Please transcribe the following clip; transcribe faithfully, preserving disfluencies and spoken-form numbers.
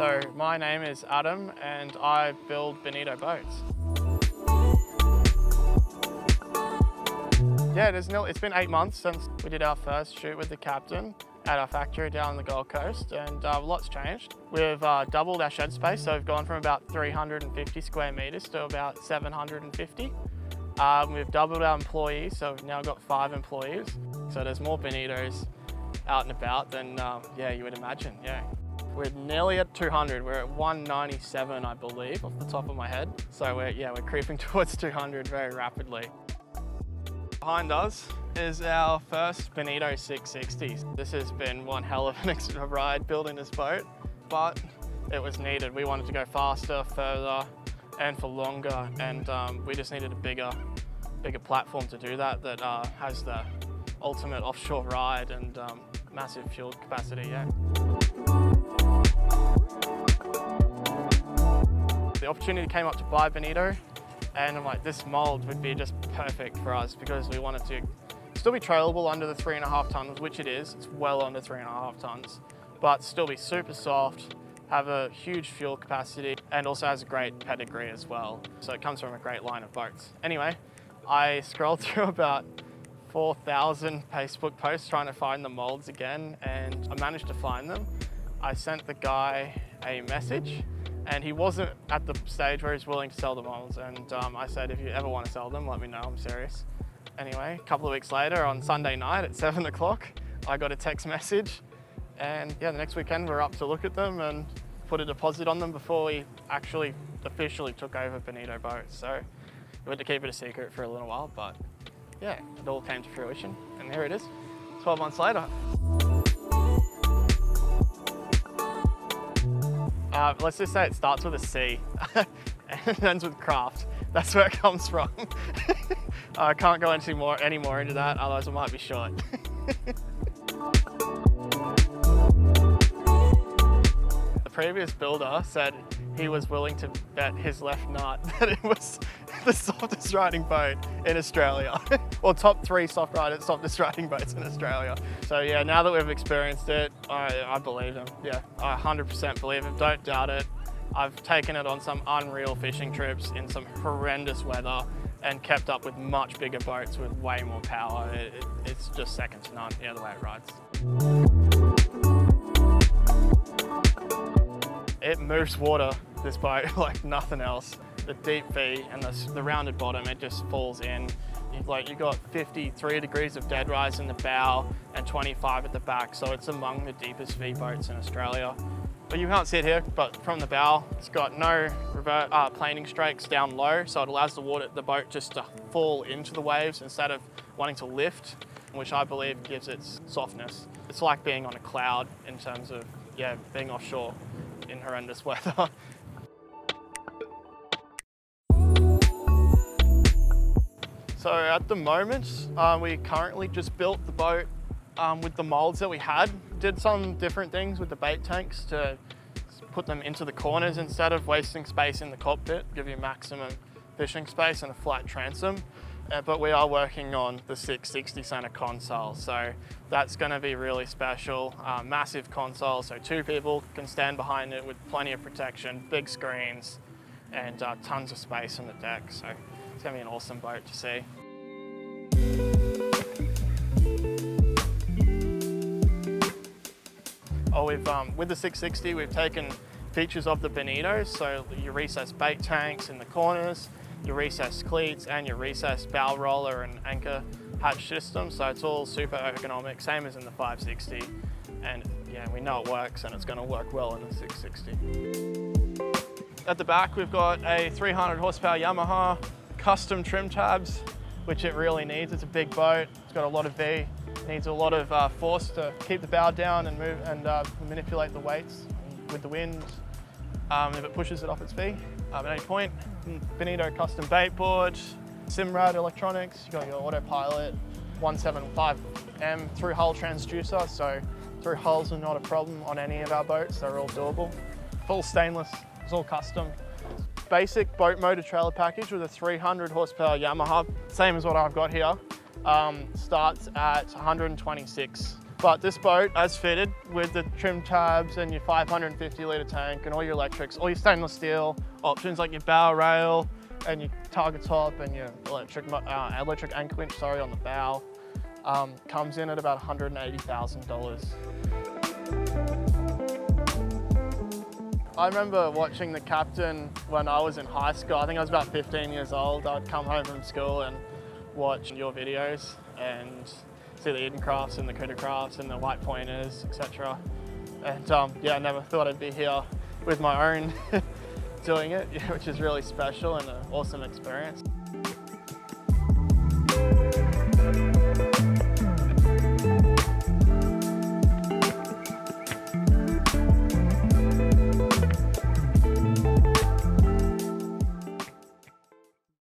So my name is Adam and I build Bonito Boats. Yeah, it's, it's been eight months since we did our first shoot with the captain at our factory down on the Gold Coast, and uh, lots changed. We've uh, doubled our shed space, so we've gone from about three hundred fifty square metres to about seven hundred fifty. Um, we've doubled our employees, so we've now got five employees. So there's more Bonitos out and about than um, yeah, you would imagine, yeah. We're nearly at two hundred, we're at one ninety-seven, I believe, off the top of my head. So we're, yeah, we're creeping towards two hundred very rapidly. Behind us is our first Bonito six sixty. This has been one hell of an extra ride building this boat, but it was needed. We wanted to go faster, further, and for longer, and um, we just needed a bigger, bigger platform to do that, that uh, has the ultimate offshore ride and um, massive fuel capacity, yeah. The opportunity came up to buy Bonito, and I'm like, this mold would be just perfect for us because we wanted to still be trailable under the three and a half tons, which it is, it's well under three and a half tons, but still be super soft, have a huge fuel capacity, and also has a great pedigree as well. So it comes from a great line of boats. Anyway, I scrolled through about four thousand Facebook posts trying to find the molds again, and I managed to find them. I sent the guy a message, and he wasn't at the stage where he's willing to sell the molds, and um, I said, if you ever want to sell them, let me know, I'm serious. Anyway, a couple of weeks later, on Sunday night at seven o'clock, I got a text message, and yeah, the next weekend we're up to look at them and put a deposit on them before we actually officially took over Bonito Boats. So we had to keep it a secret for a little while, but yeah, it all came to fruition, and there it is, twelve months later. Uh, let's just say it starts with a C and ends with craft. That's where it comes from. I can't go into more, any more into that, otherwise I might be short. The previous builder said he was willing to bet his left nut that it was the softest riding boat in Australia. Or top three soft riders, softest riding boats in Australia. So yeah, now that we've experienced it, I, I believe him. Yeah, I one hundred percent believe him, don't doubt it. I've taken it on some unreal fishing trips in some horrendous weather and kept up with much bigger boats with way more power. It, it, it's just second to none, yeah, the way it rides. It moves water, this boat, like nothing else. The deep V and the, the rounded bottom, it just falls in. You've, like, you've got fifty-three degrees of dead rise in the bow and twenty-five at the back, so it's among the deepest V boats in Australia. But you can't see it here, but from the bow, it's got no revert, uh, planing strakes down low, so it allows the water, the boat just to fall into the waves instead of wanting to lift, which I believe gives it softness. It's like being on a cloud in terms of, yeah, being offshore in horrendous weather. So at the moment, uh, we currently just built the boat um, with the molds that we had. Did some different things with the bait tanks to put them into the corners instead of wasting space in the cockpit, give you maximum fishing space and a flat transom. Uh, but we are working on the six sixty center console. So that's gonna be really special, uh, massive console. So two people can stand behind it with plenty of protection, big screens, and uh, tons of space on the deck. So it's gonna be an awesome boat to see. Oh, we've, um, with the six sixty, we've taken features of the Bonito, so your recessed bait tanks in the corners, your recessed cleats, and your recessed bow roller and anchor hatch system. So it's all super ergonomic, same as in the five sixty. And yeah, we know it works, and it's gonna work well in the six sixty. At the back, we've got a three hundred horsepower Yamaha, custom trim tabs, which it really needs. It's a big boat, it's got a lot of V, it needs a lot of uh, force to keep the bow down and move and uh, manipulate the weights with the wind. Um, if it pushes it off its V um, at any point. Bonito custom bait board, Simrad Electronics, you've got your autopilot, one seventy-five M through hull transducer, so through hulls are not a problem on any of our boats, they're all doable. Full stainless, it's all custom. Basic boat motor trailer package with a three hundred horsepower Yamaha, same as what I've got here, um, starts at one hundred twenty-six But this boat, as fitted with the trim tabs and your five hundred fifty litre tank and all your electrics, all your stainless steel options like your bow rail and your target top and your electric, uh, electric anchor winch, sorry, on the bow, um, comes in at about one hundred eighty thousand dollars. I remember watching the captain when I was in high school. I think I was about fifteen years old. I'd come home from school and watch your videos and see the Eden crafts and the Cuda crafts and the white pointers, et cetera. And um, yeah, I never thought I'd be here with my own doing it, which is really special and an awesome experience.